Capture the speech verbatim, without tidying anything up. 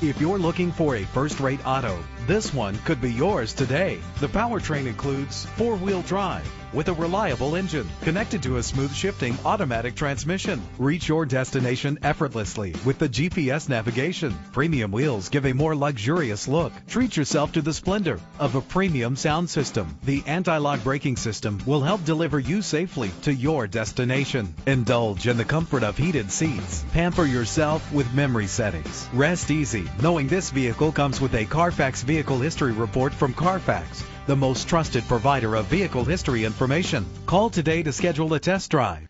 If you're looking for a first-rate auto, this one could be yours today. The powertrain includes four-wheel drive with a reliable engine connected to a smooth shifting automatic transmission. Reach your destination effortlessly with the G P S navigation. Premium wheels give a more luxurious look. Treat yourself to the splendor of a premium sound system. The anti-lock braking system will help deliver you safely to your destination. Indulge in the comfort of heated seats. Pamper yourself with memory settings. Rest easy knowing this vehicle comes with a Carfax Vehicle History Report from Carfax, the most trusted provider of vehicle history information. Call today to schedule a test drive.